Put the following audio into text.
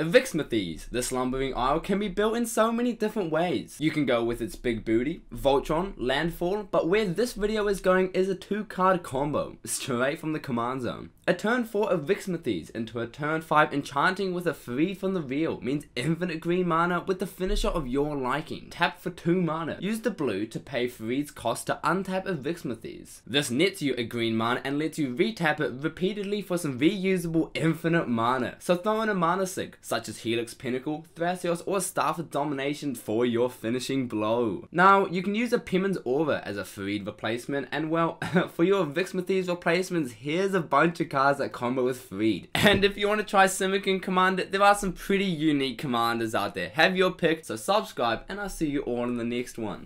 Arixmethes, the Slumbering Isle, can be built in so many different ways. You can go with its big booty, Voltron, Landfall, but where this video is going is a 2-card combo, straight from the command zone. A turn 4 Arixmethes into a turn 5 enchanting with a Freed from the Real means infinite green mana with the finisher of your liking. Tap for 2 mana. Use the blue to pay Freed's cost to untap Arixmethes. This nets you a green mana and lets you retap it repeatedly for some reusable infinite mana. So throw in a mana sig, such as Helix Pinnacle, Thrasios, or Staff of Domination for your finishing blow. Now, you can use a Pemmin's Aura as a Freed replacement, and well, for your Arixmethes replacements, here's a bunch of cards that combo with Freed. And if you want to try Simic and Commander, there are some pretty unique commanders out there. Have your pick, so subscribe, and I'll see you all in the next one.